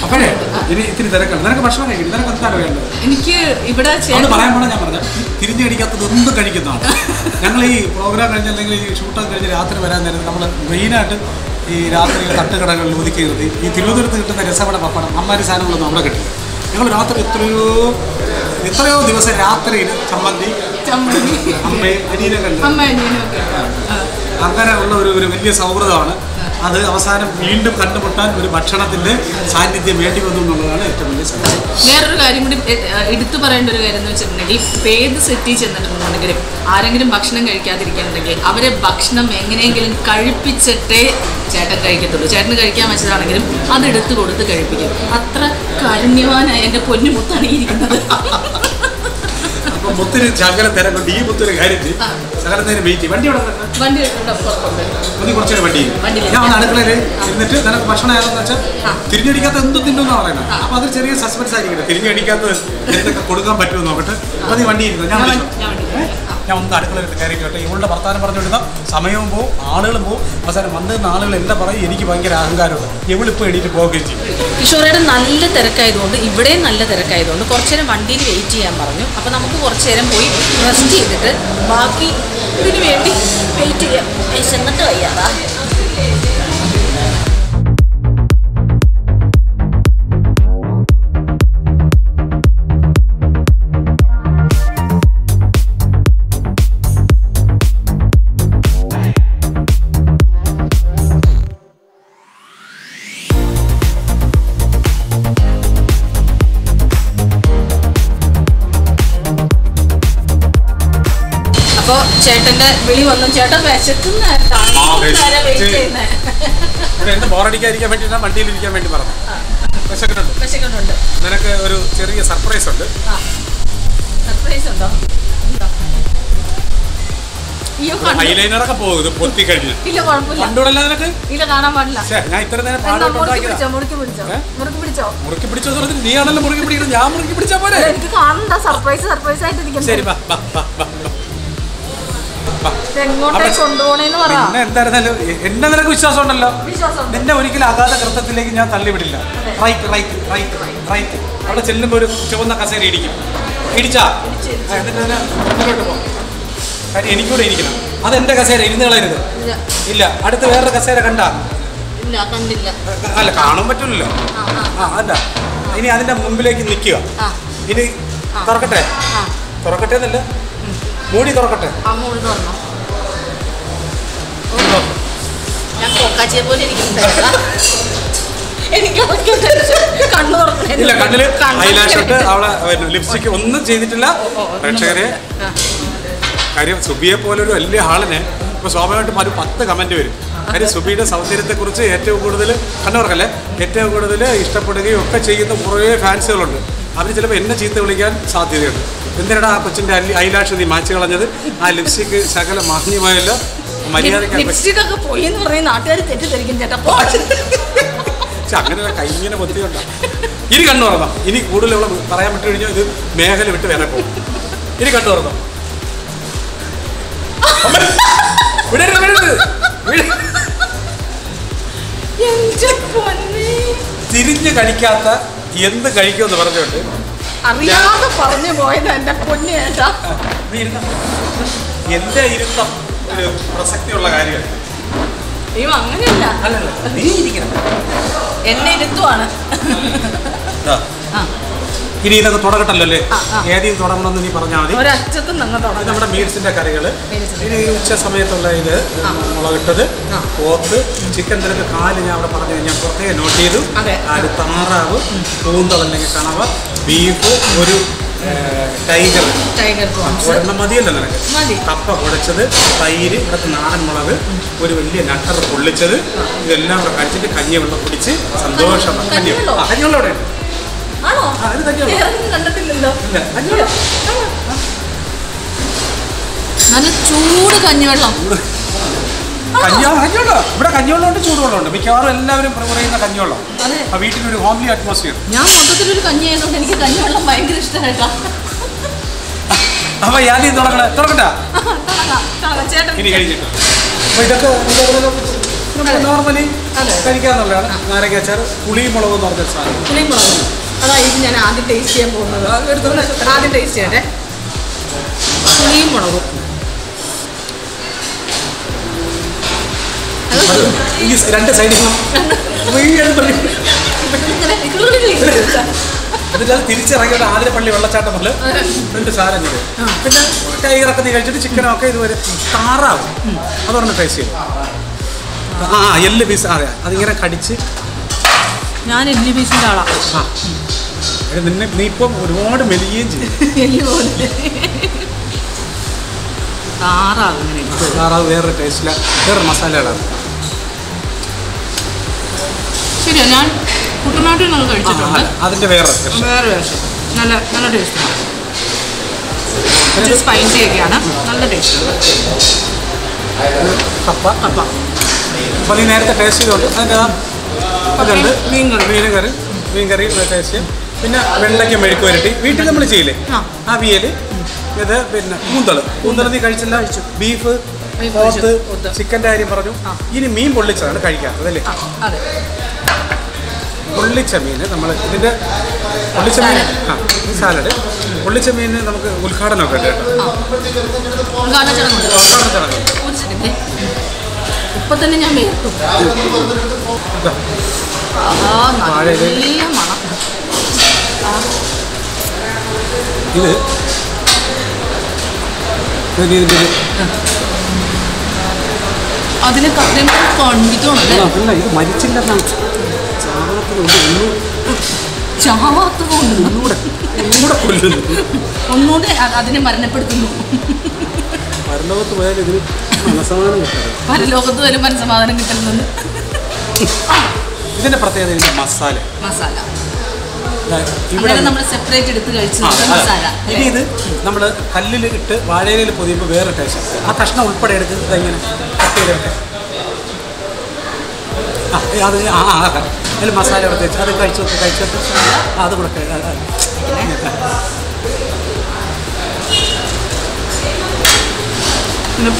apa ya? Jadi itu tidak kan? Tidak kan pasal ya? Tidak kan tahu ya? Ini kira ibadah cewek. Kalau barang mana yang mana? Tiri jadi kita tuh untuk kari kita. Yang lagi program kerja, yang lagi syuting kerja, ratir berada di dalam kita. Begini ada di ratir kita takter kerja kalau di kiri. Di tilu itu kita dari sana pada papa. Amma di sana belum amra kerja. Yang kalau ratir itu itu ya di masa ratir ini cembandi. Cembandi. Amma ini kan? Amma ini kan? Angkara orang orang beli sahabat orang. Ada awasanya minum karena pertanyaan dari bacaan itu le, saat itu meeting itu nggak ada itu mulai salah. Saya orang kali mungkin itu pernah orang kali itu cerita di paid city cerita itu mana kira, orang kira makanan kira kaya diri kita kira, abah kira makanan mengenai kira kari pizza teh, cerita kari kita, cerita kari kita macam mana kira, ada itu roda itu kari kita, atra kari ni mana, yang kita punya mutan ini kita. Apa mutan itu jangan kira terang dia mutan itu kari itu, sekarang ini biji, bandi orang bandi orang apa? Mudi korcer bandi. Ya orang anak lelaki, ini tuh, karena kebacaan ayat orang cak. Tirinya di kata untuk tindu orang lain. Apa tuh ceria sasmar saya gitu. Tirinya di kata, kita kodokam batu orang itu. Mudi bandi itu. Yang mana? Yang untuk anak lelaki karir gitu. Ini udah pertanyaan pertanyaan itu. Samayom bo, anak bo, masalah mande, anak lelaki itu parah. Ini kita bangkit orang garu. Ini udah pergi di bawah kerja. Kishore itu nalil terkait itu. Ini ibadah nalil terkait itu. Korceran bandi ini biji yang marahnya. Apa nama tuh korceran boy resti itu. Baki ini bandi biji ya. Esen itu ya. Beli bandung cerita macet tuh nggak tahu. Oh, itu ada beli nggak? Udah itu bawa di kiri kiri mana mandi di kiri mana barat. Macam mana? Macam mana? Mana ke ada ceria surprise ada? Surprise ada. Iya kan? Eyeliner aku bawa itu putih kerja. Iya kan? Pandu ada nggak? Iya kan? Ada mana? Saya, saya itu ada. Pandu ada nggak? Murki bericau. Murki bericau. Murki bericau. Murki bericau. Jadi dia ada murki bericau. Jangan murki bericau apa deh? Itu kan ada surprise surprise itu di kiri. Seri bah bah bah bah. എങ്ങോട്ടേക്ക് കൊണ്ടുപോകണേന്ന് പറ പിന്നെ എന്തായിരുന്നാലും എന്നെ നിനക്ക് വിശ്വാസം ഉണ്ടല്ലോ നിന്നെ ഒരിക്കലും അഗാധ കൃത്യത്തിലേക്ക് ഞാൻ തള്ളിവിടില്ല റൈറ്റ് റൈറ്റ് റൈറ്റ് റൈറ്റ് അവിടെ ചെല്ലുമ്പോൾ ഒരു ചുവന്ന കസേര ഇടിക്കും ഇടിച്ചാ എന്നിട്ട് അതിനെ മുന്നോട്ട് പോകും കാര്യം എനിക്കൂടെ ഇരിക്കണം അത് എൻ്റെ കസേര ഇരുന്ന് കളയരുത് ഇല്ല അടുത്ത് വേറൊരു കസേര കണ്ടാ അല്ല കാണാൻ പറ്റൂലല്ലോ ആ അല്ല ഇനി അതിൻ്റെ മുമ്പിലേക്ക് നിൽക്കുക ഇനി തുറക്കട്ടെ തുറക്കട്ടെ എന്നല്ല മൂടി തുറക്കട്ടെ ആ മൂടി തുറന്നോ ഞാൻ കൊക്കച്ചേ പോലെ ഇരിക്കുന്നതല്ല എനിക്ക് കണ്ണു തുറക്കണം ഇല്ല കണ്ണില് ഐലാഷ് ഇട്ട് അവളെ ലിപ്സ്റ്റിക് ഒന്നും ചെയ്തിട്ടില്ല പ്രേക്ഷകരെ കാര്യം സുബിയെ പോലൊരു വലിയ ആളിനെ ഇപ്പോൾ സ്വാഭാവികമായിട്ടും ഒരു പത്ത് കമൻറ്റ് വരും കാര്യം സുബിയുടെ സൗന്ദര്യത്തെക്കുറിച്ച് ഏറ്റവും കൂടുതൽ കണ്ണുറക്കല്ലേ ഏറ്റവും കൂടുതൽ ഇഷ്ടപ്പെടുകയും ഒക്കെ ചെയ്യുന്ന കുറേ ഫാൻസുകളുണ്ട് അവർ ചിലപ്പോൾ എന്നെ ചീത്ത വിളിക്കാൻ സാധ്യതയുണ്ട് എന്തിനാണ് ആ കൊച്ചിൻ്റെ ഐലാഷ് നീ മാച്ച് കളഞ്ഞത് ആ ലിപ്സ്റ്റിക് ശകല മാന്യമായല്ലോ മര്യാദയ്ക്ക് ലിപ്സ്റ്റിക് ഒക്കെ പോയി എന്ന് പറഞ്ഞ് നാട്ടുകാർ തെറ്റിദ്ധരിക്കും ചേട്ടാ പക്ഷെ അങ്ങനെ കൈങ്ങനെ ബുദ്ധിയുണ്ടാ ഇനി കണ്ണു തുറന്നോ ഇനി കൂടുതൽ ഇവിടെ പറയാൻ പറ്റി കഴിഞ്ഞാൽ ഇത് മേഖല വിട്ട് വേറെ പോകും ഇനി കണ്ണു തുറന്നോ തിരിഞ്ഞ് കടിക്കാത്ത എന്ത് കഴിക്കുമെന്ന് പറഞ്ഞുകൊണ്ട് അറിയാതെ പറഞ്ഞു പോയത് എന്റെ പൊന്നു ചേട്ടാ എന്റെ ഇരുത്തം ഒരു പ്രസക്തിയുള്ള കാര്യമാണ് അയ്യോ അങ്ങനെയല്ല നീ ഇരിക്കണം എന്നെ ഇരുത്തുവാണ് ഇനി ഇതൊക്കെ തുടങ്ങട്ടല്ലോ അല്ലേ ഏതെങ്കിലും തുടങ്ങണമെന്ന് നീ പറഞ്ഞാൽ മതി ഒരറ്റത്തും നമ്മുടെ മീൽസിന്റെ കറികള് ഇനി ഉച്ച സമയത്തുള്ള ഇത് മുളകിട്ടത് പോത്ത് ചിക്കൻ തിരക്ക് കാല് ഞാൻ അവിടെ പറഞ്ഞു ഞാൻ പുറത്തേക്ക് നോട്ട് ചെയ്തു കാല് താറാവ് കൂന്തൽ അല്ലെങ്കിൽ കണവ ബീഫ് ഒരു ടൈഗർ ഒരെണ്ണം മതിയല്ലോ നിനക്ക് കപ്പ കുഴച്ചത് തൈര് ഇവിടുത്തെ നാടൻ മുളക് ഒരു വലിയ നട്ടർ പൊള്ളിച്ചത് ഇതെല്ലാം ഇവിടെ കഴിച്ചിട്ട് കഞ്ഞി വെള്ളം കുടിച്ച് സന്തോഷം കഞ്ഞി കഞ്ഞിവെള്ളം അവിടെ ഉണ്ട് നല്ല ചൂട് കഞ്ഞിവെള്ളം കഞ്ഞിയാ കഞ്ഞിയുണ്ടോ ഇവിടെ കഞ്ഞിവെള്ളമുണ്ട് ചൂടുവെള്ളമുണ്ട് മിക്കവാറും എല്ലാവരും പറയുന്ന കഞ്ഞിവെള്ളം ആ വീട്ടിലൊരു ഹോംലി അറ്റ്മോസ്ഫിയർ. ഞാൻ മൊത്തത്തിലൊരു കഞ്ഞിയായതുകൊണ്ട് എനിക്ക് കഞ്ഞിവെള്ളം ഭയങ്കര ഇഷ്ടമായിട്ടാ. അപ്പൊ ഞാൻ തുടങ്ങണേ തുറക്കട്ടാ ഇനി കഴിഞ്ഞിട്ട് അപ്പൊ ഇതൊക്കെ നോർമലി കഴിക്കാന്നുള്ളതാണ് നാരങ്ങ അച്ചാർ പുളിയും മുളകും എന്ന് പറഞ്ഞൊരു സാധനം. പുളിയും മുളകും അതായിരിക്കും ഞാൻ ആദ്യം ടേസ്റ്റ് ചെയ്യാൻ പോകുന്നത്. ആദ്യം ടേസ്റ്റ് ചെയ്യട്ടെ പുളിയും മുളകും. രണ്ട് സൈഡിലും എന്നിട്ട് തിരിച്ചിറങ്ങിയിട്ട് ആതിരപ്പള്ളി വെള്ളച്ചാട്ടം പോലെ രണ്ട് സാധനം ചെയ്തു. പിന്നെ ടൈഗറൊക്കെ നീ കഴിച്ചിട്ട് ചിക്കനൊക്കെ ഇതുവരെ താറാവ് അതൊരെണ്ണം ടേസ്റ്റ് ചെയ്തു. ആ എല്ല് പീസ് അറിയാം അതിങ്ങനെ കടിച്ച് ഞാൻ എല്ല് പീസിൻ്റെ ആളാണ്. ആ നിന്നെ നീ ഇപ്പം ഒരുപാട് മെലിയുകയും ചെയ്യും. താറാവ് താറാവ് വേറൊരു ടേസ്റ്റില്ല വേറെ മസാലകളാണ്. ശരിയാ ഞാൻ കുട്ടനാട്ടിൽ നിന്നൊക്കെ കഴിച്ചിട്ടുണ്ട്. അതിൻ്റെ വേറെ വേറെ വേറെ നല്ല നല്ല ടേസ്റ്റാണ്. സ്പൈസിയൊക്കെയാണ് നല്ല ടേസ്റ്റ്. കപ്പ കപ്പ അപ്പോൾ നീ നേരത്തെ ടേസ്റ്റ് ചെയ്തോണ്ട് അതിൻ്റെ അതുണ്ട് മീൻ കറി മീൻ കറി മീൻ കറി ടേസ്റ്റ്. പിന്നെ വെള്ളയ്ക്ക് മെഴുക്ക് വരട്ടി വീട്ടിൽ നമ്മൾ ചെയ്യില്ലേ ആ വിയൽ ഇത് പിന്നെ കൂന്തള് കൂന്തള് നീ കഴിച്ചില്ല. ബീഫ് പോത്ത് ചിക്കൻ്റെ കാര്യം പറഞ്ഞു. ഇനി മീൻ പൊള്ളിച്ചതാണ് കഴിക്കാത്തത് അല്ലേ? പൊള്ളിച്ച മീൻ നമ്മൾ ഇതിൻ്റെ പൊള്ളിച്ച മീൻ ആ ഈ സാലഡ് പൊള്ളിച്ച മീനിന് നമുക്ക് ഉദ്ഘാടനമൊക്കെ ഉണ്ട് കേട്ടോ. ഉദ്ഘാടന ചടങ്ങ് ഇപ്പം തന്നെ ഞാൻ ഇത് അതിന് അല്ല ഇത് മരിച്ചില്ലെന്നാണ് ഒന്നുകൂടെ അതിനെ മരണപ്പെടുത്തുന്നു. പരലോകത്ത് പോയാലും ഇതിന് മനസ്സമാധാനം കിട്ടും. പരലോകത്ത് പോയാലും മനസ്സമാധാനം കിട്ടുന്നത് ഇതിന്റെ പ്രത്യേകത ഇതിന്റെ മസാല മസാല ഇനി ഇത് നമ്മൾ കല്ലിൽ ഇട്ട് വാഴയിലയിൽ പൊതിയുമ്പോൾ വേറെ ടേസ്റ്റ്. ആ കഷ്ണം ഉൾപ്പെടെ എടുക്കുന്നത് എങ്ങനെ കട്ടിയിലെടുക്കാൻ ആ അത് ആ അതിൽ മസാല പ്രത്യേകിച്ച് അത് കഴിച്ചു കഴിച്ചത് അത് കൂടെ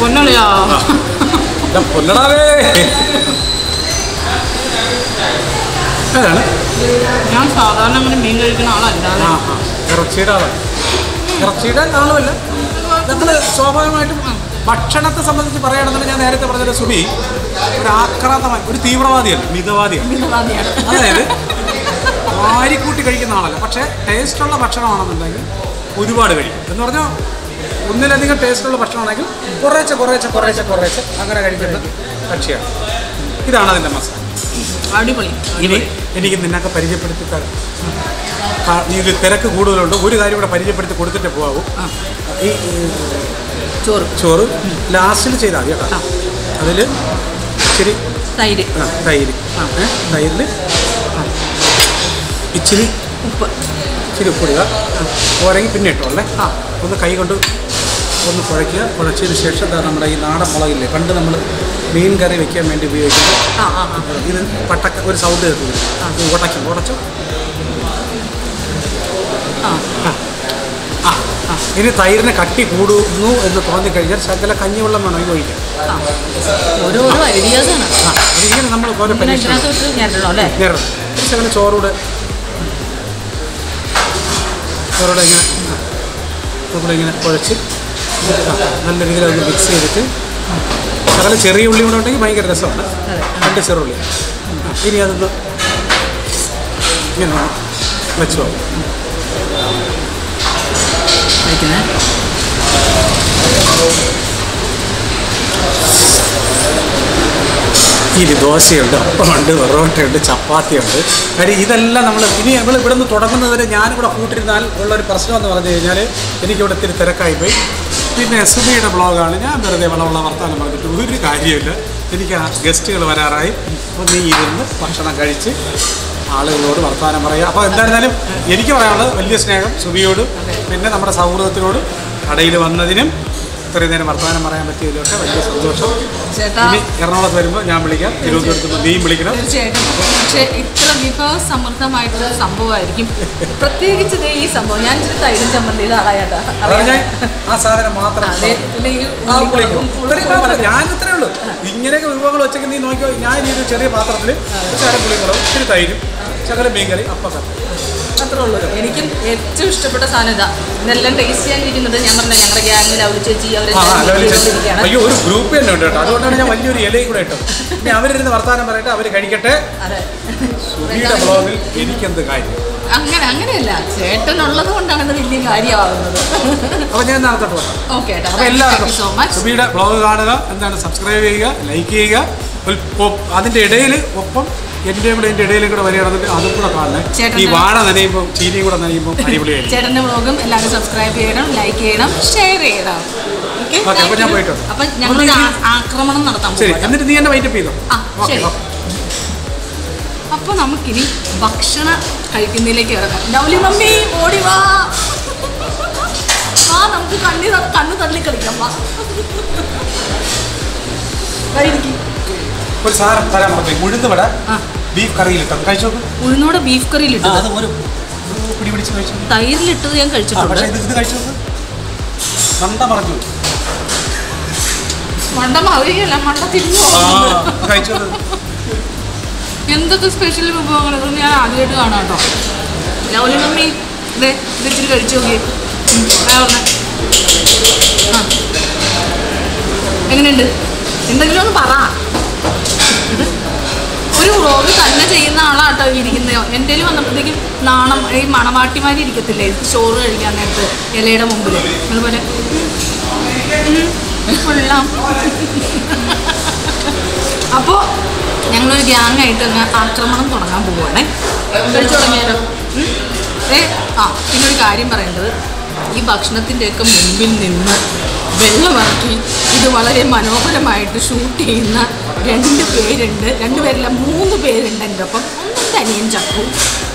പൊന്നളിയാ പൊന്നടാവേ ഞാൻ സാധാരണ അങ്ങനെ മീൻ കഴിക്കുന്ന ആളല്ല. ഇറച്ചിയുടെ ആളാണ്. ഇറച്ചിയുടെ ആളുമല്ല നമ്മൾ സ്വാഭാവികമായിട്ടും ഭക്ഷണത്തെ സംബന്ധിച്ച് പറയുകയാണെന്നുണ്ടെങ്കിൽ ഞാൻ നേരത്തെ പറഞ്ഞ സുബി ഒരു ആക്രാന്തമായി ഒരു തീവ്രവാദിയാണ് മിതവാദിയാണ്. അതായത് വാരിക്കൂട്ടി കഴിക്കുന്ന ആളല്ല. പക്ഷേ ടേസ്റ്റുള്ള ഭക്ഷണമാണെന്നുണ്ടെങ്കിൽ ഒരുപാട് കഴിക്കും എന്ന് പറഞ്ഞാൽ ഒന്നിലധികം ടേസ്റ്റുള്ള ഭക്ഷണമാണെങ്കിൽ കുറേശ്ശെ കുറേശ്ശെ കുറേശ്ശെ കുറേശ്ശെ അങ്ങനെ കഴിക്കുന്ന കക്ഷിയാണ്. ഇതാണ് അതിൻ്റെ മസാല. അടിപൊളി. ഇനി എനിക്ക് നിന്നൊക്കെ പരിചയപ്പെടുത്തി നീ ഒരു തിരക്ക് കൂടുതലുണ്ട്. ഒരു കാര്യം ഇവിടെ പരിചയപ്പെടുത്തി കൊടുത്തിട്ട് പോകാവൂ. ഈ ചോറ് ചോറ് ലാസ്റ്റിൽ ചെയ്താൽ മതി കേട്ടോ. അതിൽ ഇച്ചിരി തൈര് ആ തൈര് ആ തൈരിൽ ഇച്ചിരി ഉപ്പ് ഇച്ചിരി ഉപ്പിടുക. പോരെങ്കിൽ പിന്നെ ഇട്ടോളേ. ആ ഒന്ന് കൈ കൊണ്ട് ഒന്ന് കുഴയ്ക്കുക. കുഴച്ചതിന് ശേഷം നമ്മുടെ ഈ നാടൻ മുളകില്ലേ പണ്ട് നമ്മൾ മീൻ കറി വെക്കാൻ വേണ്ടി ഉപയോഗിക്കുന്നത് ഇത് പട്ടക്ക ഒരു സൗണ്ട് കേൾക്കുന്നത് അത് ഉടയ്ക്കും ഉടച്ചു. ആ ഇനി തൈരിനെ കട്ടി കൂടുന്നു എന്ന് തോന്നി കഴിഞ്ഞാൽ ശകല കഞ്ഞിവെള്ളം വേണം ഇത് ഒഴിക്കാം. അതിങ്ങനെ നമ്മൾ ഓരോ ശകല ചോറൂടെ ചോറൂടെ ഇങ്ങനെ നമ്മളിങ്ങനെ കുഴച്ച് നല്ല രീതിയിൽ ഒന്ന് മിക്സ് ചെയ്തിട്ട് ശകല ചെറിയ ഉള്ളി കൂടെ ഉണ്ടെങ്കിൽ ഭയങ്കര രസമാണ്. രണ്ട് ചെറുള്ളി ഇനി അതൊന്ന് ഇങ്ങനെ വെച്ചോ കഴിക്കുന്നത്. ഇനി ദോശയുണ്ട് അപ്പമുണ്ട് പൊറോട്ടയുണ്ട് ചപ്പാത്തിയുണ്ട്. കാര്യം ഇതെല്ലാം നമ്മൾ ഇനി നമ്മൾ ഇവിടെ നിന്ന് തുടങ്ങുന്നവരെ ഞാനും കൂടെ കൂട്ടിരുന്നാൽ ഉള്ളൊരു പ്രശ്നമെന്ന് പറഞ്ഞു കഴിഞ്ഞാൽ എനിക്കിവിടെ ഇത്തിരി തിരക്കായി പോയി. പിന്നെ സുബിയുടെ ബ്ലോഗാണ്. ഞാൻ വെറുതെ വളവുള്ള വർത്തമാനം പറഞ്ഞിട്ട് ഒരു കാര്യമില്ല. എനിക്ക് ആ ഗസ്റ്റുകൾ വരാറായി. അപ്പോൾ നീ ഇരുന്ന് ഭക്ഷണം കഴിച്ച് ആളുകളോട് വർത്തമാനം പറയുക. അപ്പോൾ എന്തായിരുന്നാലും എനിക്ക് പറയാനുള്ളത് വലിയ സ്നേഹം സുബിയോടും പിന്നെ നമ്മുടെ സൗഹൃദത്തിനോടും കടയിൽ വന്നതിനും ഇത്രയും വർത്തമാനം പറയാൻ പറ്റിയതിലൊക്കെ വലിയ സന്തോഷം. ഇനി എറണാകുളത്ത് വരുമ്പോൾ ഞാൻ വിളിക്കാം, തിരുവനന്തപുരത്ത് നീയും വിളിക്കണം തീർച്ചയായിട്ടും. പക്ഷേ ഇത്ര വിഭവ സമൃദ്ധമായിട്ടുള്ള സംഭവമായിരിക്കും, പ്രത്യേകിച്ച് ഈ സംഭവം. ഞാൻ ഇച്ചിരി തൈരും ചമ്മന്തിയുടെ ആളായിട്ടാണ് ഞാൻ. ഇത്രയേ ഉള്ളൂ, ഇങ്ങനെയൊക്കെ വിഭവങ്ങൾ വെച്ചൊക്കെ നീ നോക്കിയോ. ഞാൻ ഈ ഒരു ചെറിയ പാത്രത്തിൽ പുളികളും ഇച്ചിരി തൈരും ശകല മീൻ കറി അപ്പം അത്രേ ഉള്ളൂ. എനിക്കും ഏറ്റവും ഇഷ്ടപ്പെട്ട സാധനം ഇതാ. ഇതെല്ലാം ടേസ്റ്റ് ചെയ്യാനിരിക്കുന്നത് ഞാൻ പറഞ്ഞ ഞങ്ങളുടെ ഗ്യാങ്ങിൽ അവർ ചേച്ചി അവരെല്ലാം. അയ്യോ, ഒരു ഗ്രൂപ്പ് തന്നെ ഉണ്ട് കേട്ടോ. അതുകൊണ്ടാണ് ഞാൻ വലിയൊരു ഇലയും കൂടെ ഇട്ടത്. പിന്നെ അവരിരുന്ന് വർത്താനം പറയട്ടെ, അവർ കഴിക്കട്ടെ. അതെ, സുനിയുടെ ബ്ലോഗിൽ എനിക്കെന്ത് കാര്യം. അങ്ങനെ അങ്ങനെയല്ല, ചേട്ടനുള്ളത് കൊണ്ടാണ് ഇത് വലിയ കാര്യമാവുന്നത്. അപ്പോൾ ഞാൻ നേരത്തെ പോകാം. ഓക്കെ, അപ്പോൾ എല്ലാവർക്കും സോ മച്ച്. സുനിയുടെ ബ്ലോഗ് കാണുക, എന്താണ് സബ്സ്ക്രൈബ് ചെയ്യുക, ലൈക്ക് ചെയ്യുക. അതിൻ്റെ ഇടയിൽ ഒപ്പം എൻ്റെയും കൂടെ എൻ്റെ ഇടയിലും കൂടെ വരികയാണെങ്കിൽ അതും കൂടെ കാണണം. ഈ വാഴ നനയുമ്പോൾ ചീനിയും കൂടെ നനയുമ്പോൾ അടിപൊളിയായിട്ട്. ചേട്ടൻ്റെ വ്ളോഗും എല്ലാവരും സബ്സ്ക്രൈബ് ചെയ്യണം, ലൈക്ക് ചെയ്യണം, ഷെയർ ചെയ്യണം. ഓക്കെ, അപ്പോൾ ഞാൻ പോയിട്ടുണ്ട്. അപ്പോൾ ഞങ്ങൾ ആക്രമണം നടത്താം. ശരി, എന്നിട്ട് നീ എന്നെ വൈൻഡപ്പ് ചെയ്തോ. അപ്പോൾ നമുക്കിനി ഭക്ഷണം കഴിക്കുന്നതിലേക്ക് ഇറങ്ങാം. ലൗലി മമ്മി ഓടി വാ, ആ നമുക്ക് കണ്ണി കണ്ണു തള്ളി കളിക്കാം. വാ, ഒരു സാധനം തരാൻ പറഞ്ഞു. ഉഴുന്നുവട ബീഫ് കറിയിലിട്ടു കഴിച്ചു നോക്കും. ഉഴുന്നോടെ ബീഫ് കറിയിലിട്ടു തൈരിലിട്ടത് ഞാൻ കഴിച്ചിട്ടുണ്ട്. മണ്ട പറഞ്ഞു, മണ്ട മാറിയല്ല, മണ്ട തിരിഞ്ഞു. എന്തൊക്കെ സ്പെഷ്യൽ വിഭവങ്ങളൊന്നും ഞാൻ ആദ്യമായിട്ട് കാണാം കേട്ടോ. ലൗലി മമ്മി ഇതേ ഇതിച്ചിരി കഴിച്ചു നോക്കി. എങ്ങനെയുണ്ട്? എന്തെങ്കിലും ഒന്ന് പറ. ഒരു വ്ളോഗ് തന്നെ ചെയ്യുന്ന ആളാട്ടോ ഇരിക്കുന്നതോ. എൻ്റെ വന്നപ്പോഴത്തേക്കും നാണം ഈ മണവാട്ടിമാരിക്കത്തില്ലേ ചോറ് കഴിക്കാൻ നേരത്ത് ഇലയുടെ മുമ്പിൽ അതുപോലെ കൊള്ളാം. അപ്പോൾ ഞങ്ങളൊരു ഗ്യാങ്ങായിട്ട് അങ്ങ് ആക്രമണം തുടങ്ങാൻ പോവുകയാണേ. കഴിച്ചു തുടങ്ങിയാലോ? ഏ ആ പിന്നൊരു കാര്യം പറയേണ്ടത്, ഈ ഭക്ഷണത്തിൻ്റെയൊക്കെ മുമ്പിൽ നിന്ന് വെള്ളമിറക്കി ഇത് വളരെ മനോഹരമായിട്ട് ഷൂട്ട് ചെയ്യുന്ന രണ്ട് പേരുണ്ട്. രണ്ടുപേരല്ല, മൂന്ന് പേരുണ്ട് എൻ്റെ ഒപ്പം. ഒന്നും തനിയൻ ചക്കു,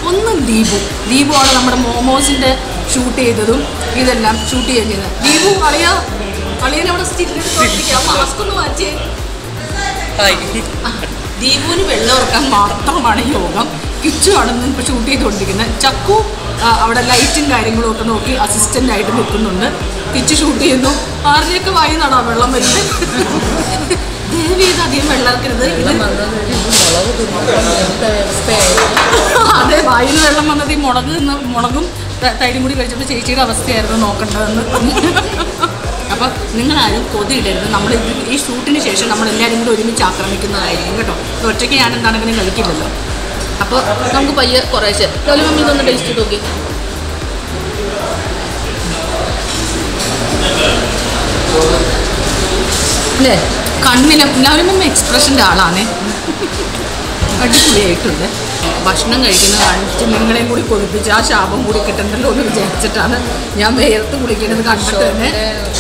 ഒന്നും ദീപു. ദീപു ആണ് നമ്മുടെ മോമോസിൻ്റെ ഷൂട്ട് ചെയ്തതും ഇതെല്ലാം ഷൂട്ട് ചെയ്യുന്നത്. ദീപു കളിയാ കളിയനെ അവിടെ സ്റ്റിറ്റിക്കാൻ മാസ്ക് ഒന്ന് വാച്ചേ. ദീപുവിന് വെള്ളം ഉറക്കാൻ മാത്രമാണ് യോഗം. കിച്ചു ആണെന്ന് ഇപ്പോൾ ഷൂട്ട് ചെയ്തുകൊണ്ടിരിക്കുന്നത്. ചക്കു അവിടെ ലൈറ്റും കാര്യങ്ങളും ഒക്കെ നോക്കി അസിസ്റ്റൻ്റായിട്ട് നിൽക്കുന്നുണ്ട്. കിച്ചു ഷൂട്ട് ചെയ്യുന്നു. ആരുടെയൊക്കെ വായി നടാ വെള്ളം വരുന്നത്. ദേവി ഇത് അധികം വെള്ളമറക്കരുത്. അതെ, വായിൽ വെള്ളം വന്നത് ഈ മുളക് നിന്ന് മുളകും തൈരും കൂടി കഴിച്ചപ്പോൾ ചേച്ചിയുടെ അവസ്ഥയായിരുന്നു നോക്കേണ്ടതെന്ന്. അപ്പം നിങ്ങളാരും കൊതിയിടരുത്. നമ്മൾ ഈ ഷൂട്ടിന് ശേഷം നമ്മളെല്ലാവരും കൂടി ഒരുമിച്ച് ആക്രമിക്കുന്നതായിരിക്കും കേട്ടോ. ഒറ്റയ്ക്ക് ഞാൻ എന്താണെങ്കിലും കളിക്കില്ലല്ലോ. അപ്പോൾ നമുക്ക് പയ്യെ കുറേശ്ശെ ലൗലി മമ്മി ഇതൊന്ന് ടേസ്റ്റ് ചെയ്ത് നോക്കി. അല്ലേ കണ്ണിന് ലൗലി മമ്മി എക്സ്പ്രഷൻ്റെ ആളാണ്. അടിപൊളിയായിട്ടുണ്ട്. ഭക്ഷണം കഴിക്കുന്ന കാണിച്ച് നിങ്ങളെയും കൂടി കൊതിപ്പിച്ച് ആ ശാപം കൂടി കിട്ടണ്ടല്ലോ എന്ന് വിചാരിച്ചിട്ടാണ് ഞാൻ വേർത്ത് കുളിക്കുന്നത്. കണ്ടിട്ട് തന്നെ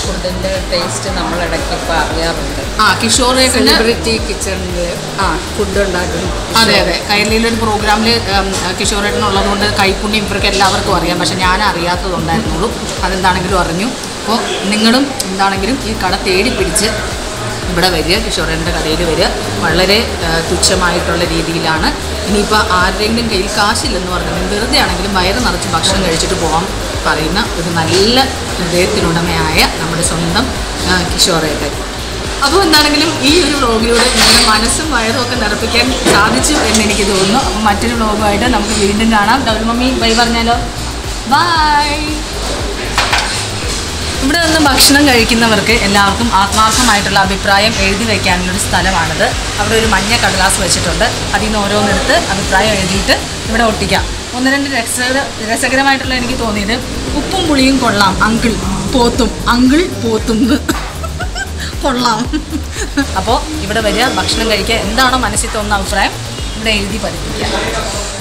ഫുഡിൻ്റെ ടേസ്റ്റ് നമ്മൾ ഇടയ്ക്ക് അറിയാറുണ്ട്. ആ കിഷോറെ സെലിബ്രിറ്റി കിച്ചണിൽ ആ ഫുഡ് ഉണ്ടാക്കുന്നു. അതെ അതെ, കൈരളിയിലൊരു പ്രോഗ്രാമിൽ കിഷോറേട്ടനുള്ളത് കൊണ്ട് കൈപ്പുണ്യം ഇവർക്ക് എല്ലാവർക്കും അറിയാം. പക്ഷേ ഞാൻ അറിയാത്തതുണ്ടായിരുന്നുള്ളൂ. അതെന്താണെങ്കിലും അറിഞ്ഞു. അപ്പോൾ നിങ്ങളും എന്താണെങ്കിലും ഈ കട തേടി പിടിച്ച് ഇവിടെ വരിക, കിഷോറേട്ടൻ്റെ കടയിൽ വരിക. വളരെ തുച്ഛമായിട്ടുള്ള രീതിയിലാണ്. ഇനിയിപ്പോൾ ആരുടെയെങ്കിലും കയ്യിൽ കാശില്ലെന്ന് പറഞ്ഞാൽ വെറുതെ ആണെങ്കിലും വയറ് നിറച്ച് ഭക്ഷണം കഴിച്ചിട്ട് പോകാൻ പറയുന്ന ഒരു നല്ല ഹൃദയത്തിനുടമയായ നമ്മുടെ സ്വന്തം കിഷോറേട്ടൻ. അപ്പോൾ എന്താണെങ്കിലും ഈ ഒരു വ്ളോഗിലൂടെ നിങ്ങളുടെ മനസ്സും വയറും ഒക്കെ നിറപ്പിക്കാൻ സാധിച്ചു എന്നെനിക്ക് തോന്നുന്നു. അപ്പോൾ മറ്റൊരു വ്ളോഗുമായിട്ട് നമുക്ക് വീണ്ടും കാണാം. ലൗലി മമ്മി ബൈ പറഞ്ഞാലോ? ബൈ. ഇവിടെ നിന്ന് ഭക്ഷണം കഴിക്കുന്നവർക്ക് എല്ലാവർക്കും ആത്മാർത്ഥമായിട്ടുള്ള അഭിപ്രായം എഴുതി വയ്ക്കാനുള്ളൊരു സ്ഥലമാണിത്. അവിടെ ഒരു മഞ്ഞ കടലാസ് വെച്ചിട്ടുണ്ട്. അതിൽ നിന്ന് ഓരോന്നെടുത്ത് അഭിപ്രായം എഴുതിയിട്ട് ഇവിടെ ഒട്ടിക്കാം. ഒന്ന് രണ്ട് രസ രസകരമായിട്ടുള്ള എനിക്ക് തോന്നിയത്, ഉപ്പും പുളിയും കൊള്ളാം അങ്കിൾ പോത്തും, അങ്കിൾ പോത്തും കൊള്ളാം. അപ്പോൾ ഇവിടെ വരിക, ഭക്ഷണം കഴിക്കുക, എന്താണോ മനസ്സിൽ തോന്നുന്ന അഭിപ്രായം ഇവിടെ എഴുതി പഠിപ്പിക്കുക.